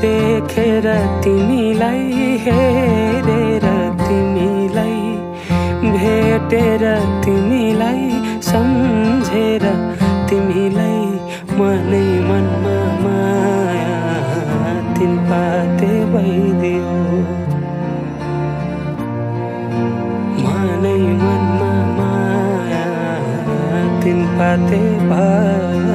देखे रति मिलाई हेरे रति मिलाई भेटे रति मिलाई समझे रति मिलाई मनै मनमा माया तिन पाते भइदियो मनै मनमा माया तिन पाते भइदियो।